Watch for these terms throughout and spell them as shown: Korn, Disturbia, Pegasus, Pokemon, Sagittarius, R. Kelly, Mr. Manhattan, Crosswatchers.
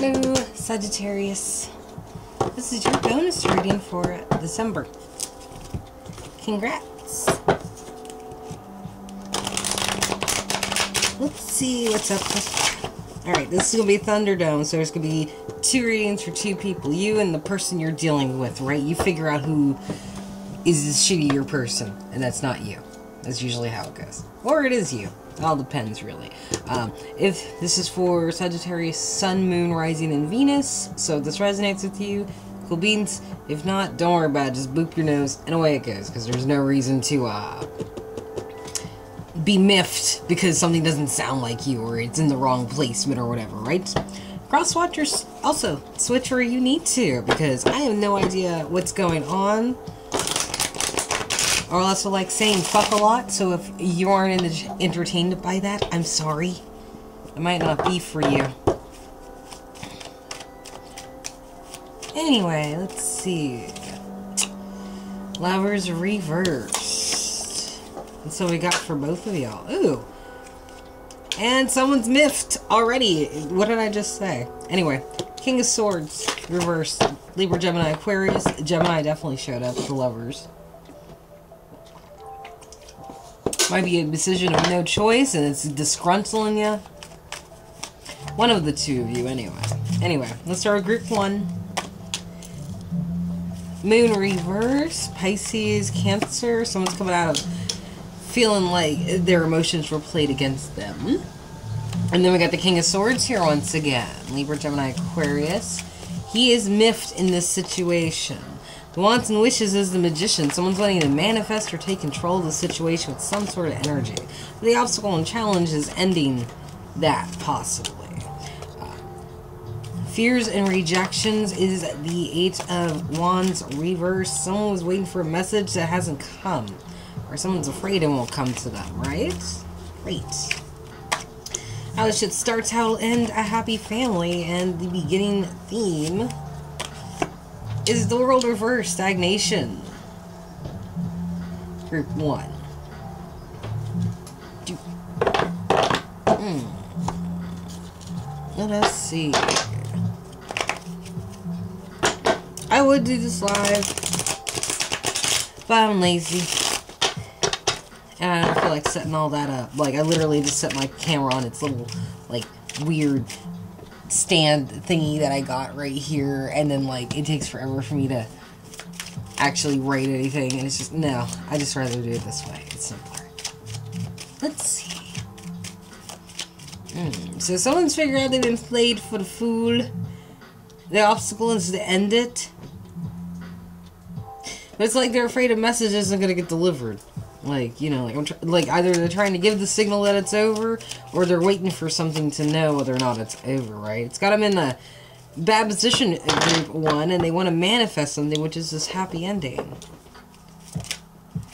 Hello, Sagittarius. This is your bonus reading for December. Congrats. Let's see what's up. Alright, this is going to be Thunderdome, so there's going to be two readings for two people. You and the person you're dealing with, right? You figure out who is the shittier person, and that's not you. That's usually how it goes. Or it is you. It all depends, really. If this is for Sagittarius, Sun, Moon, Rising, and Venus, so if this resonates with you, cool beans. If not, don't worry about it. Just boop your nose, and away it goes, because there's no reason to be miffed because something doesn't sound like you, or it's in the wrong placement, or whatever, right? Crosswatchers, also, switch where you need to, because I have no idea what's going on. I also like saying fuck a lot, so if you aren't entertained by that, I'm sorry. It might not be for you. Anyway, let's see. Lovers reversed. That's what we got for both of y'all. Ooh. And someone's miffed already. What did I just say? Anyway, King of Swords reversed. Libra, Gemini, Aquarius. Gemini definitely showed up, the lovers. Might be a decision of no choice, and it's disgruntling you. One of the two of you, anyway. Anyway, let's start with group one. Moon reverse, Pisces, Cancer. Someone's coming out of feeling like their emotions were played against them. And then we got the King of Swords here once again. Libra, Gemini, Aquarius. He is miffed in this situation. The wants and wishes is the magician. Someone's wanting to manifest or take control of the situation with some sort of energy. The obstacle and challenge is ending that, possibly. Fears and rejections is the Eight of Wands reverse. Someone was waiting for a message that hasn't come. Or someone's afraid it won't come to them, right? Great. How this shit starts, how it'll end, a happy family, and the beginning theme is the world reverse, stagnation. Group one. Let us see. I would do this live, but I'm lazy. And I don't feel like setting all that up. Like, I literally just set my camera on its little, like, weird stand thingy that I got right here, and then like it takes forever for me to actually write anything, and it's just no, I just rather do it this way. It's simpler. Let's see. So someone's figured out they've been played for the fool. The obstacle is to end it. But it's like they're afraid a message isn't gonna get delivered. Like, you know, like, either they're trying to give the signal that it's over, or they're waiting for something to know whether or not it's over, right? It's got them in a bad position in group one, and they want to manifest something, which is this happy ending.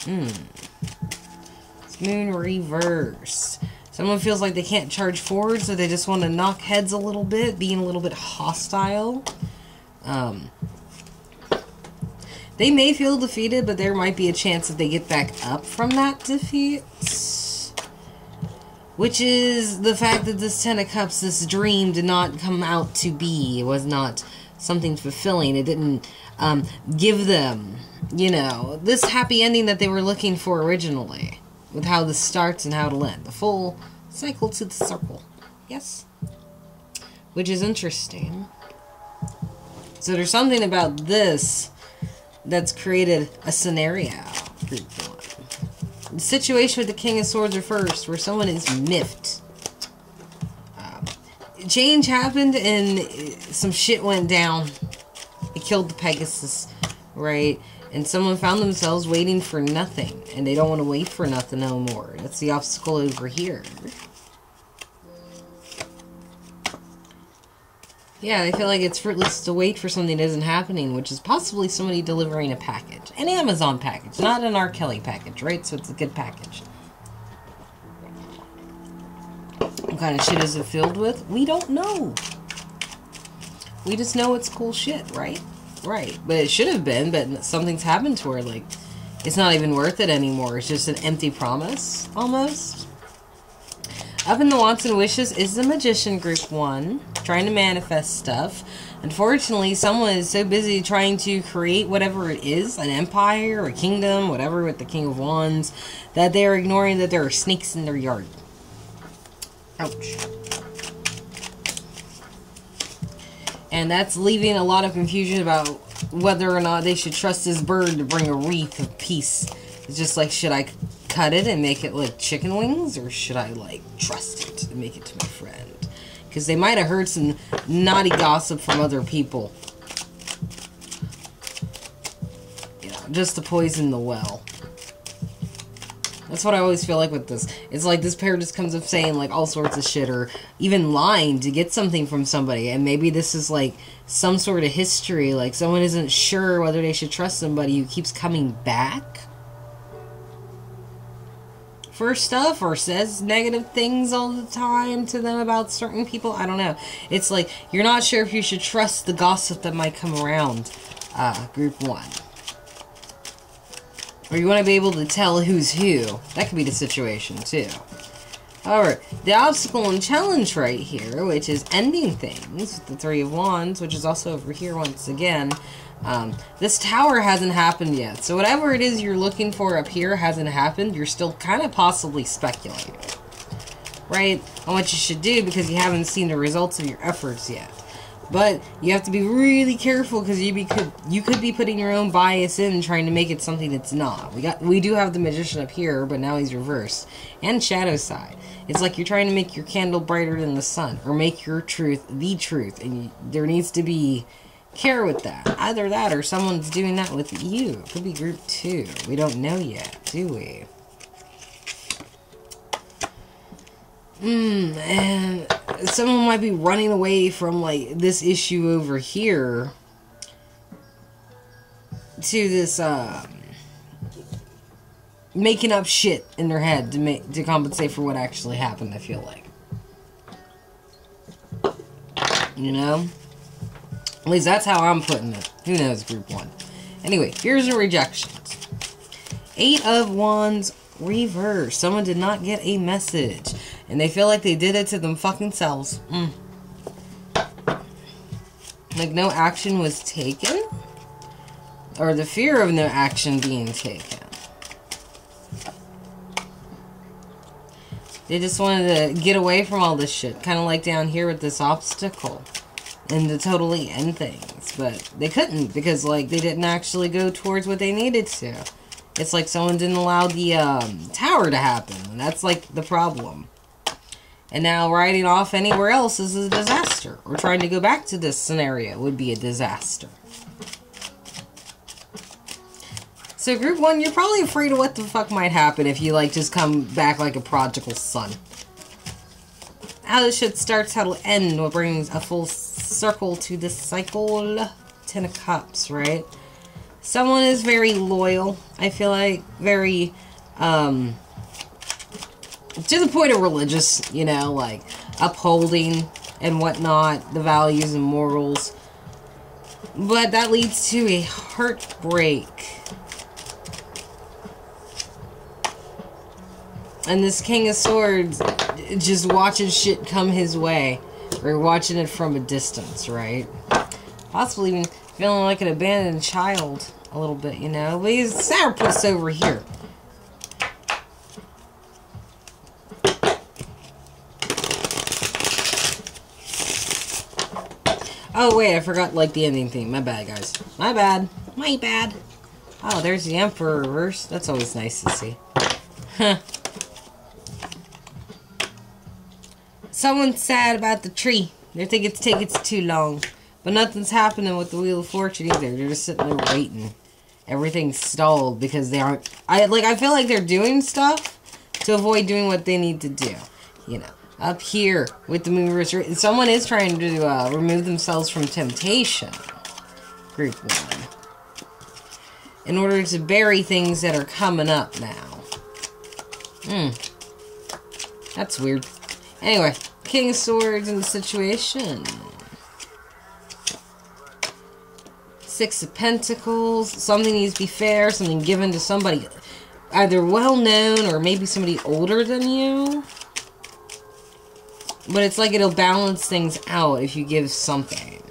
Moon reverse. Someone feels like they can't charge forward, so they just want to knock heads a little bit, being a little bit hostile. They may feel defeated, but there might be a chance that they get back up from that defeat. Which is the fact that this Ten of Cups, this dream, did not come out to be. It was not something fulfilling. It didn't give them, you know, this happy ending that they were looking for originally. With how this starts and how it'll end. The full cycle to the circle. Yes? Which is interesting. So there's something about this that's created a scenario. The situation with the King of Swords reversed, where someone is miffed. Change happened and some shit went down. It killed the Pegasus, right? And someone found themselves waiting for nothing, and they don't want to wait for nothing no more. That's the obstacle over here. Yeah, they feel like it's fruitless to wait for something that isn't happening, which is possibly somebody delivering a package. An Amazon package, not an R. Kelly package, right? So it's a good package. What kind of shit is it filled with? We don't know. We just know it's cool shit, right? Right. But it should have been, but something's happened to her. Like, it's not even worth it anymore. It's just an empty promise, almost. Up in the Wants and Wishes is the Magician group one, trying to manifest stuff. Unfortunately, someone is so busy trying to create whatever it is, an empire, a kingdom, whatever, with the King of Wands, that they are ignoring that there are snakes in their yard. Ouch. And that's leaving a lot of confusion about whether or not they should trust this bird to bring a wreath of peace. It's just like, should I cut it and make it like chicken wings, or should I like trust it and make it to my friend? Because they might have heard some naughty gossip from other people. You know, just to poison the well. That's what I always feel like with this. It's like this pair just comes up saying like all sorts of shit, or even lying to get something from somebody. And maybe this is like some sort of history. Like someone isn't sure whether they should trust somebody who keeps coming back for stuff, or says negative things all the time to them about certain people. I don't know. It's like you're not sure if you should trust the gossip that might come around, group one. Or you want to be able to tell who's who. That could be the situation, too. Alright, the obstacle and challenge right here, which is ending things with the Three of Wands, which is also over here once again. This tower hasn't happened yet, so whatever it is you're looking for up here hasn't happened. You're still kind of possibly speculating, right, on what you should do because you haven't seen the results of your efforts yet. But you have to be really careful because you could be putting your own bias in trying to make it something it's not. We do have the Magician up here, but now he's reversed. And shadow side. It's like you're trying to make your candle brighter than the sun, or make your truth the truth. And there needs to be care with that. Either that or someone's doing that with you. It could be group two. We don't know yet, do we? And someone might be running away from, like, this issue over here to this, making up shit in their head to compensate for what actually happened, I feel like. You know? At least that's how I'm putting it. Who knows, group one. Anyway, here's the rejections. Eight of Wands reverse. Someone did not get a message. And they feel like they did it to them fucking selves. Like no action was taken? Or the fear of no action being taken. They just wanted to get away from all this shit. Kind of like down here with this obstacle. And to totally end things. But they couldn't because like they didn't actually go towards what they needed to. It's like someone didn't allow the tower to happen. And that's like the problem. And now riding off anywhere else is a disaster. Or trying to go back to this scenario would be a disaster. So group one, you're probably afraid of what the fuck might happen if you like just come back like a prodigal son. How this shit starts, how it'll end, what brings a full circle to this cycle. Ten of Cups, right? Someone is very loyal, I feel like. Very, to the point of religious, you know, like upholding and whatnot, the values and morals. But that leads to a heartbreak. And this King of Swords just watching shit come his way, or watching it from a distance, right? Possibly even feeling like an abandoned child a little bit, you know? But he's a sourpuss over here. Oh, wait, I forgot, like, the ending theme. My bad, guys. My bad. My bad. Oh, there's the Emperor reversed. That's always nice to see. Huh. Someone's sad about the tree. They think it's taking too long. But nothing's happening with the Wheel of Fortune either. They're just sitting there waiting. Everything's stalled because they aren't... I feel like they're doing stuff to avoid doing what they need to do. You know, up here with the moon reverse, someone is trying to remove themselves from temptation. Group one. In order to bury things that are coming up now. That's weird. Anyway, King of Swords in the situation. Six of Pentacles. Something needs to be fair. Something given to somebody either well-known or maybe somebody older than you. But it's like it'll balance things out if you give something.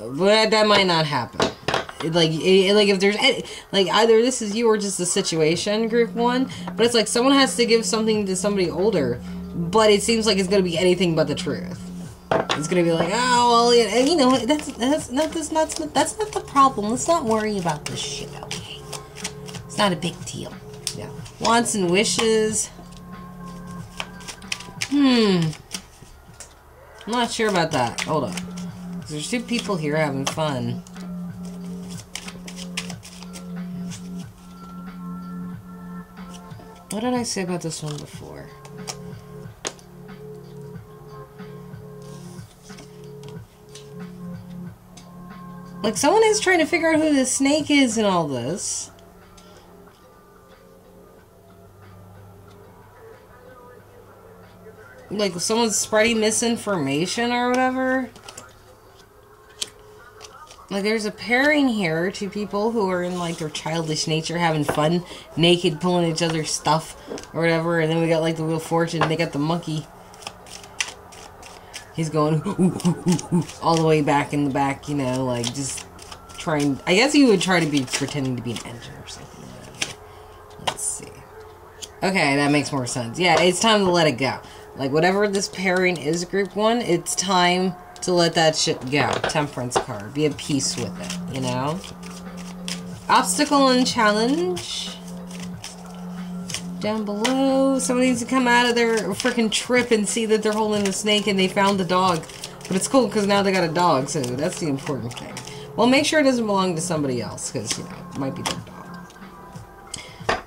But that might not happen. Like if there's any, like either this is you or just the situation, group one. But it's like someone has to give something to somebody older. But it seems like it's gonna be anything but the truth. It's gonna be like, oh, well, you know, that's not the problem. Let's not worry about this shit, okay? It's not a big deal. Yeah. Wants and wishes. I'm not sure about that. Hold on. There's two people here having fun. What did I say about this one before? Like, someone is trying to figure out who the snake is in all this. Like, someone's spreading misinformation or whatever. Like, there's a pairing here, two people who are in, like, their childish nature, having fun, naked, pulling each other's stuff or whatever. And then we got, like, the Wheel of Fortune. They got the monkey. He's going all the way back in the back, you know, like, just trying. I guess he would try to be pretending to be an engine or something. Let's see. Okay, that makes more sense. Yeah, it's time to let it go. Like, whatever this pairing is, group one, it's time to let that shit go. Temperance card. Be at peace with it, you know? Obstacle and challenge. Down below. Somebody needs to come out of their freaking trip and see that they're holding the snake and they found the dog. But it's cool because now they got a dog, so that's the important thing. Well, make sure it doesn't belong to somebody else because, you know, it might be their dog.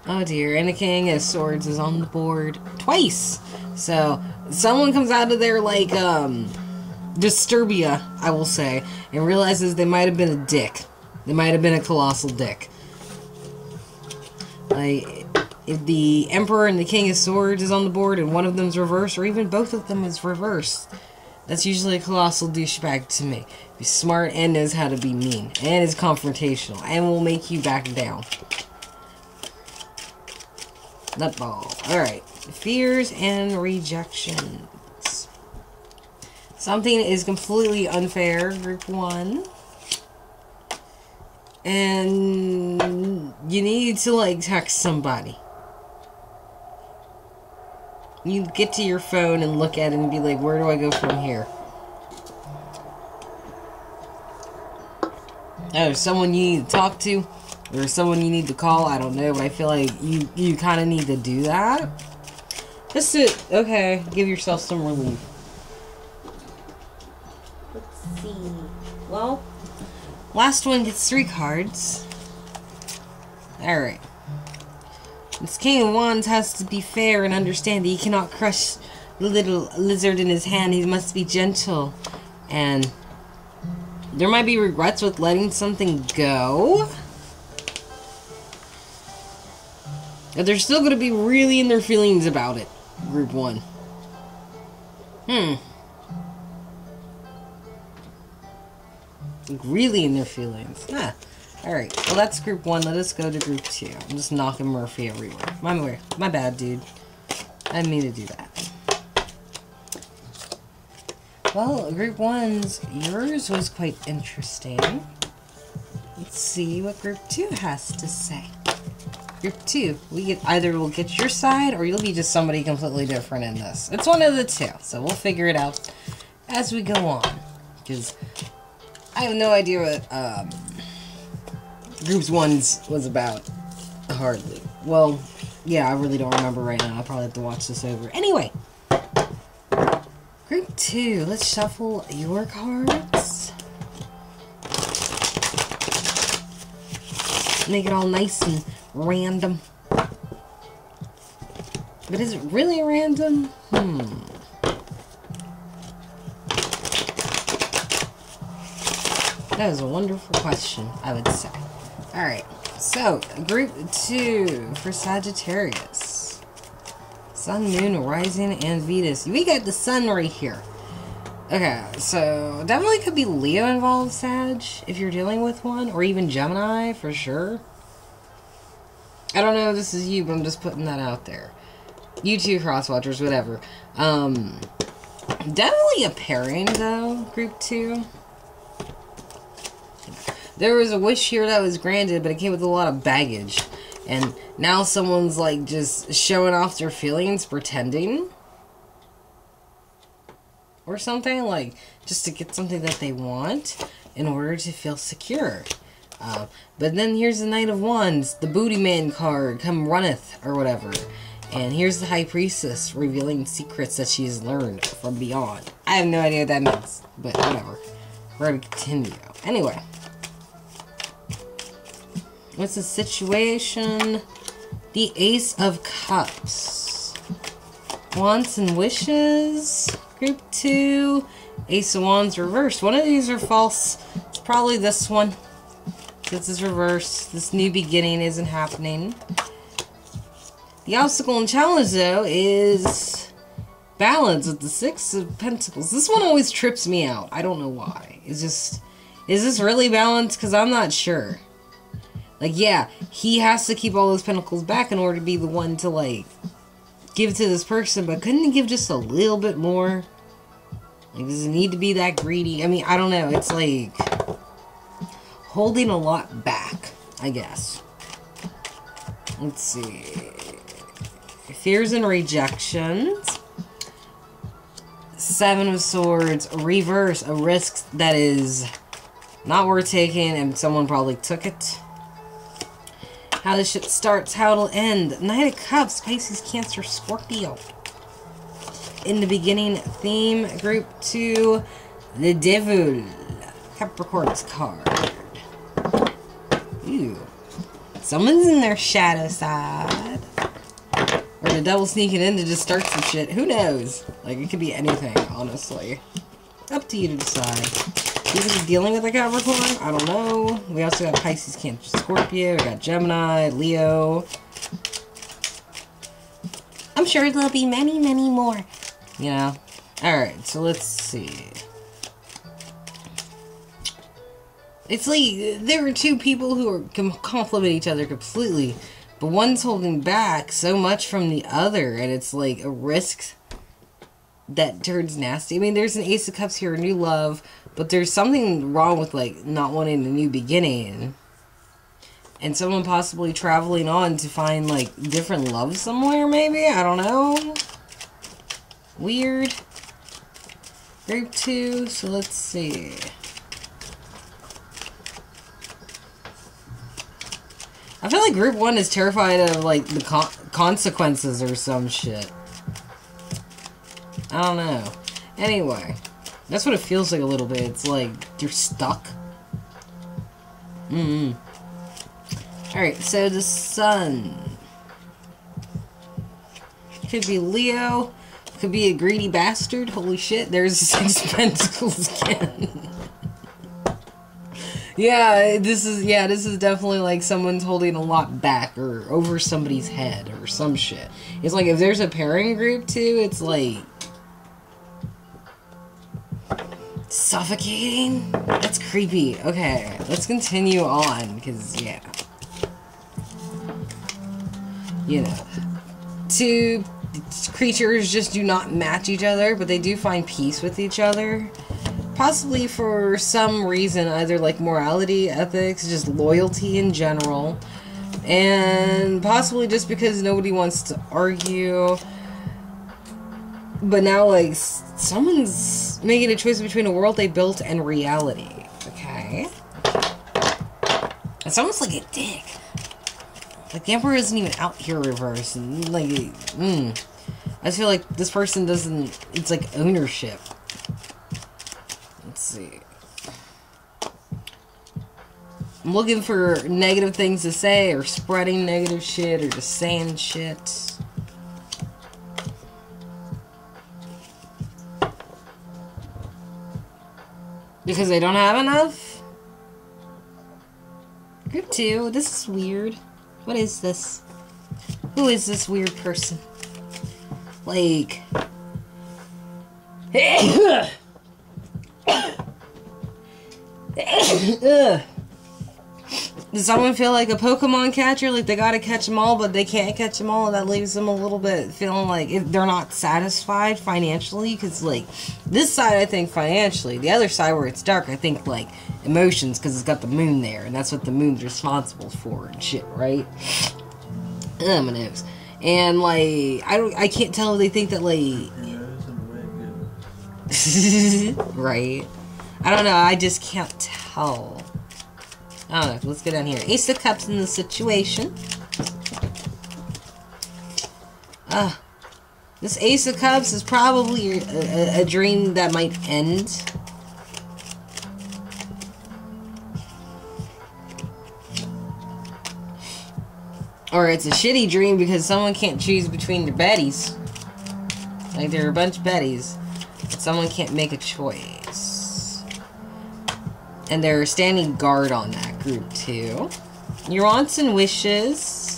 Oh, dear. And the King of Swords is on the board twice. So, someone comes out of there like, Disturbia, I will say, and realizes they might have been a dick. They might have been a colossal dick. Like, if the Emperor and the King of Swords is on the board and one of them's reversed, or even both of them is reversed, that's usually a colossal douchebag to me. He's smart and knows how to be mean, and is confrontational, and will make you back down. Nutball. Alright. Fears and rejections. Something is completely unfair, group one. And you need to, like, text somebody. You get to your phone and look at it and be like, where do I go from here? Oh, someone you need to talk to. Or someone you need to call, I don't know, but I feel like you kind of need to do that. Just to, okay, give yourself some relief. Let's see. Well, last one gets 3 cards. Alright. This King of Wands has to be fair and understand that he cannot crush the little lizard in his hand. He must be gentle. And there might be regrets with letting something go. They're still going to be really in their feelings about it, group one. Like, really in their feelings. Ah. Alright, well that's group one. Let us go to group two. I'm just knocking Murphy everywhere. My bad, dude. I didn't mean to do that. Well, group one's yours was quite interesting. Let's see what group two has to say. Group two, we'll get your side, or you'll be just somebody completely different in this. It's one of the two, so we'll figure it out as we go on. Because I have no idea what group one's was about. Hardly. Well, yeah, I really don't remember right now. I'll probably have to watch this over. Anyway, group two, let's shuffle your cards. Make it all nice and random. But is it really random? That is a wonderful question, I would say. Alright, so, group two for Sagittarius. Sun, Moon, Rising, and Venus. We got the Sun right here. Okay, so definitely could be Leo involved, Sag, if you're dealing with one, or even Gemini, for sure. I don't know if this is you, but I'm just putting that out there. You two crosswatchers, whatever. Definitely a pairing, though, group two. There was a wish here that was granted, but it came with a lot of baggage. And now someone's, like, just showing off their feelings, pretending. Or something, like, just to get something that they want in order to feel secure. But then here's the Knight of Wands, the Booty Man card, come runneth, or whatever. And here's the High Priestess, revealing secrets that she has learned from beyond. I have no idea what that means, but whatever. We're gonna continue. Anyway. What's the situation? The Ace of Cups. Wants and Wishes. Group 2. Ace of Wands reversed. One of these are false. It's probably this one. This is reversed. This new beginning isn't happening. The obstacle and challenge, though, is balance with the Six of Pentacles. This one always trips me out. I don't know why. It's just, is this really balanced? Because I'm not sure. Like, yeah, he has to keep all those pentacles back in order to be the one to, like, give to this person. But couldn't he give just a little bit more? Like, does it need to be that greedy? I mean, I don't know. It's, like, holding a lot back, I guess. Let's see. Fears and rejections. Seven of Swords. Reverse. A risk that is not worth taking, and someone probably took it. How this shit starts, how it'll end. Knight of Cups, Pisces, Cancer, Scorpio. In the beginning theme, group 2, the Devil. Capricorn's card. Ew. Someone's in their shadow side. Or the devil sneaking in to just start some shit. Who knows? Like, it could be anything, honestly. Up to you to decide. Is it dealing with a Capricorn? I don't know. We also got Pisces, Cancer, Scorpio. We got Gemini, Leo. I'm sure there'll be many, many more. Yeah. Alright, so let's see. It's like there are two people who are complement each other completely, but one's holding back so much from the other, and it's like a risk that turns nasty. I mean, there's an Ace of Cups here, a new love, but there's something wrong with, like, not wanting a new beginning. And someone possibly traveling on to find, like, different love somewhere, maybe? I don't know. Weird. Group 2, so let's see. I feel like Group 1 is terrified of, like, the consequences or some shit. I don't know. Anyway. That's what it feels like a little bit. It's like you're stuck. Alright, so the sun. Could be Leo. Could be a greedy bastard. Holy shit, there's the Six of Pentacles again. Yeah, this is definitely like someone's holding a lot back or over somebody's head or some shit. It's like if there's a pairing group too, it's like suffocating? That's creepy. Okay, let's continue on, because, yeah. You know. Two creatures just do not match each other, but they do find peace with each other. Possibly for some reason, either, like, morality, ethics, just loyalty in general. And possibly just because nobody wants to argue. But now, like, someone's making a choice between a world they built and reality. Okay. It's almost like a dick. Like, the Emperor isn't even out here reversed. And, like, I just feel like this person doesn't... It's like ownership. Let's see. I'm looking for negative things to say, or spreading negative shit, or just saying shit. Because they don't have enough? Group 2, this is weird. What is this? Who is this weird person? Like... Does someone feel like a Pokemon catcher? Like they gotta catch them all, but they can't catch them all. That leaves them a little bit feeling like if they're not satisfied financially. Because, like, this side, I think, financially. The other side, where it's dark, I think, like, emotions. Because it's got the moon there. And that's what the moon's responsible for and shit, right? My nose. And, like, I can't tell if they think that, like... right? I don't know. I just can't tell. I don't know. Let's go down here. Ace of Cups in the situation. This Ace of Cups is probably a dream that might end. Or it's a shitty dream because someone can't choose between their betties. Like, there are a bunch of betties. Someone can't make a choice. And they're standing guard on that group, too. Your wants and wishes.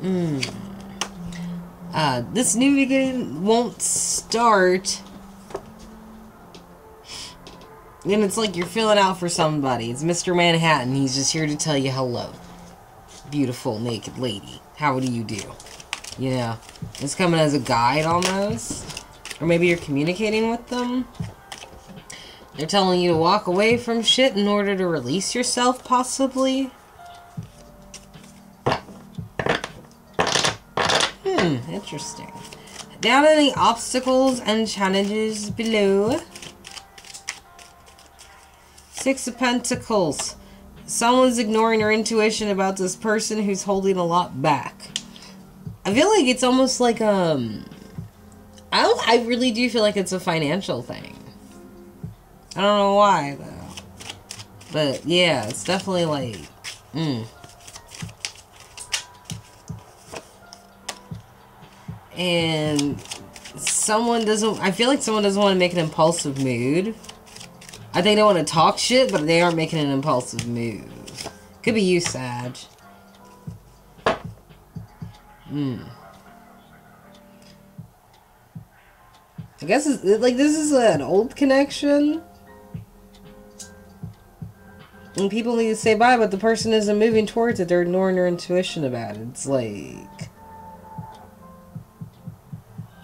This new beginning won't start. And it's like you're filling out for somebody. It's Mr. Manhattan. He's just here to tell you hello. Beautiful naked lady. How do you do? You know, it's coming as a guide almost. Or maybe you're communicating with them. They're telling you to walk away from shit in order to release yourself, possibly. Interesting. Down any obstacles and challenges below. Six of Pentacles. Someone's ignoring your intuition about this person who's holding a lot back. I feel like it's almost like, I really do feel like it's a financial thing. I don't know why, though. But, yeah, it's definitely like... And someone doesn't... I feel like someone doesn't want to make an impulsive move. I think they want to talk shit, but they aren't making an impulsive move. Could be you, Sag. I guess it's, like, this is an old connection. And people need to say bye, but the person isn't moving towards it. They're ignoring their intuition about it. It's like...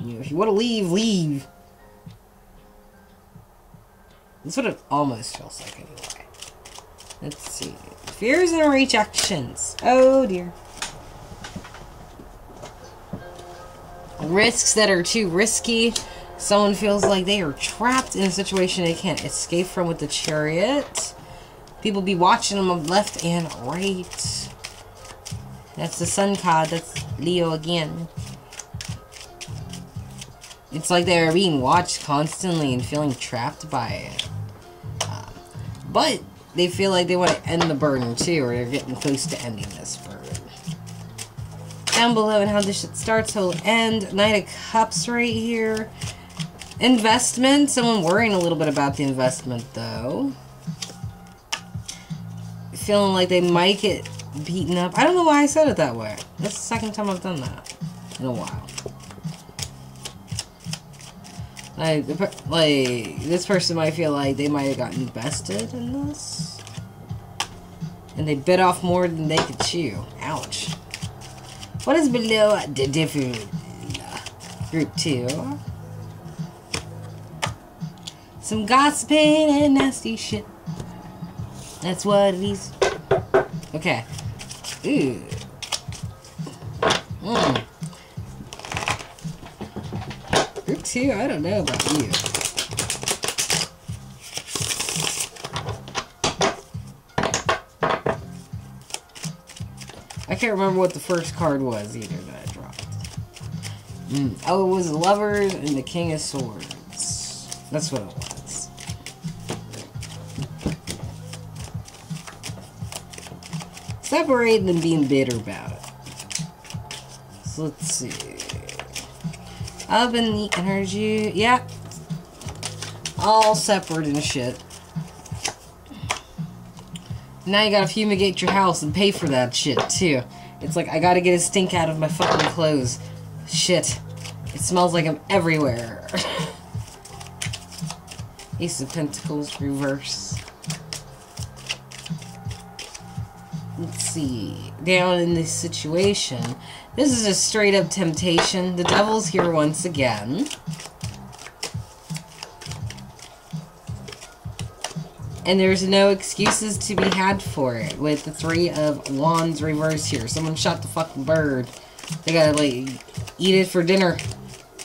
You know, if you want to leave, leave. That's what it almost feels like, anyway. Let's see. Fears and rejections. Oh, dear. Risks that are too risky. Someone feels like they are trapped in a situation they can't escape from with the Chariot. People be watching them left and right. That's the Sun card. That's Leo again. It's like they are being watched constantly and feeling trapped by it. But they feel like they want to end the burden too, or they're getting close to ending this burden. Down below and how this shit starts, so it'll end. Knight of Cups right here. Investment. Someone worrying a little bit about the investment, though. Feeling like they might get beaten up. I don't know why I said it that way. That's the second time I've done that in a while. Like this person might feel like they might have gotten invested in this. And they bit off more than they could chew. Ouch. What is below the different group 2? Some gossiping and nasty shit. That's what it is. Okay. Ooh. Group 2, I don't know about you. I can't remember what the first card was either that I dropped. Oh, it was the Lovers and the King of Swords. That's what it was. Separating and being bitter about it. So let's see. Up in the energy. Yeah. All separate and shit. Now you gotta fumigate your house and pay for that shit, too. It's like, I gotta get a stink out of my fucking clothes. Shit. It smells like I'm everywhere. Ace of Pentacles, reverse. let's see, down in this situation. This is a straight up temptation. The devil's here once again. And there's no excuses to be had for it with the Three of Wands reverse here. Someone shot the fucking bird. They gotta, like, eat it for dinner.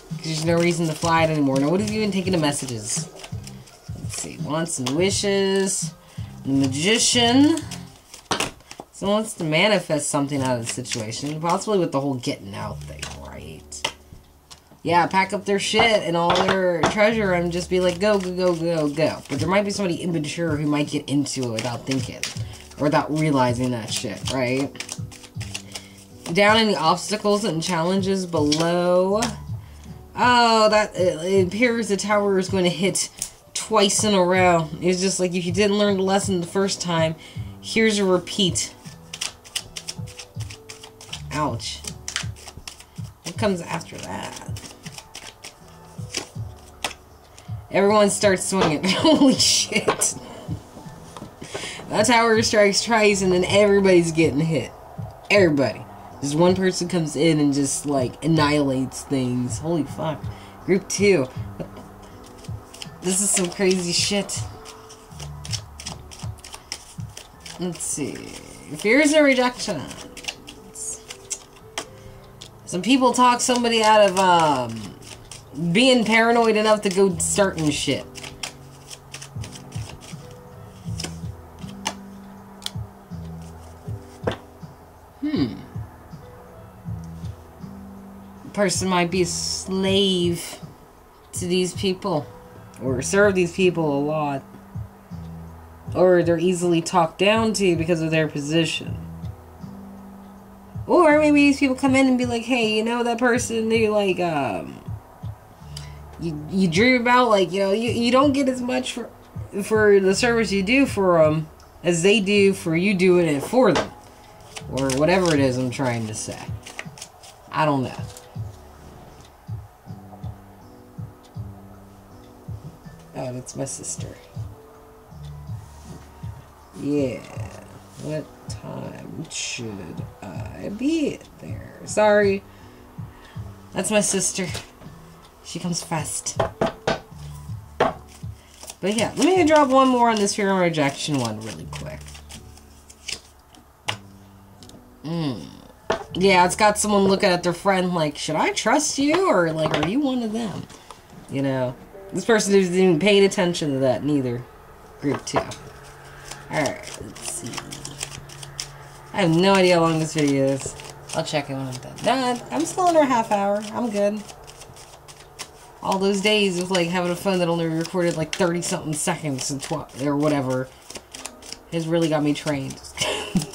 Because there's no reason to fly it anymore. Now, what have you been taking the messages? Let's see. Wants and wishes. The Magician. Someone wants to manifest something out of the situation. Possibly with the whole getting out thing, right? Yeah, pack up their shit and all their treasure and just be like, go, go, go, go, go. But there might be somebody immature who might get into it without thinking. Or without realizing that shit, right? Down in the obstacles and challenges below. Oh, that it appears the tower is going to hit twice in a row. It's just like, if you didn't learn the lesson the first time, here's a repeat. Ouch. What comes after that? Everyone starts swinging. Holy shit. That tower strikes twice and then everybody's getting hit. Everybody. Just one person comes in and just, like, annihilates things. Holy fuck. Group 2. This is some crazy shit. Let's see. Fears and rejections. Some people talk somebody out of, being paranoid enough to go starting shit. Person might be a slave to these people or serve these people a lot, or they're easily talked down to because of their position. Or maybe these people come in and be like, hey, you know that person they like you dream about, like, you know, you don't get as much for the service you do for them as they do for you doing it for them, or whatever it is I'm trying to say. I don't know. Oh, that's my sister. Yeah. What time should I be there? Sorry. That's my sister. She comes fast. But yeah, let me drop one more on this fear and rejection one really quick. Yeah, it's got someone looking at their friend like, should I trust you? Or like, are you one of them? You know? This person isn't even paying attention to that, neither. Group 2. Alright, let's see. I have no idea how long this video is. I'll check it when I'm done. Nah, I'm still under a half hour. I'm good. All those days of, like, having a phone that only recorded, like, 30-something seconds and or whatever has really got me trained.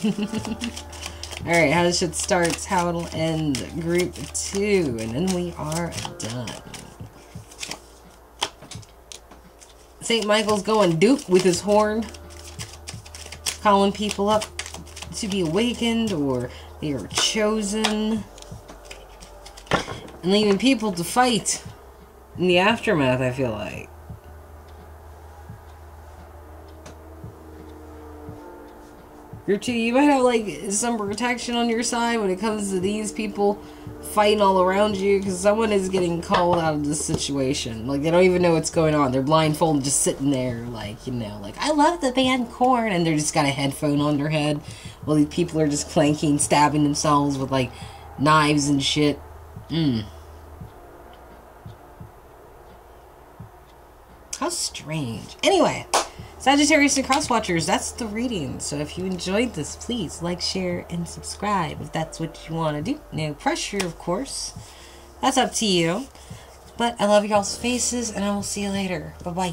Alright, how this shit starts, how it'll end. Group 2. And then we are done. St. Michael's going Duke with his horn, calling people up to be awakened, or they are chosen, and leaving people to fight in the aftermath, I feel like. Group 2, you might have, like, some protection on your side when it comes to these people fighting all around you, because someone is getting called out of this situation. Like, they don't even know what's going on. They're blindfolded, just sitting there, like, you know, like, I love the band Korn, and they're just got a headphone on their head while these people are just clanking, stabbing themselves with, like, knives and shit. How strange. Anyway, Sagittarius and Crosswatchers, that's the reading. So if you enjoyed this, please like, share, and subscribe if that's what you want to do. No pressure, of course. That's up to you. But I love y'all's faces, and I will see you later. Bye-bye.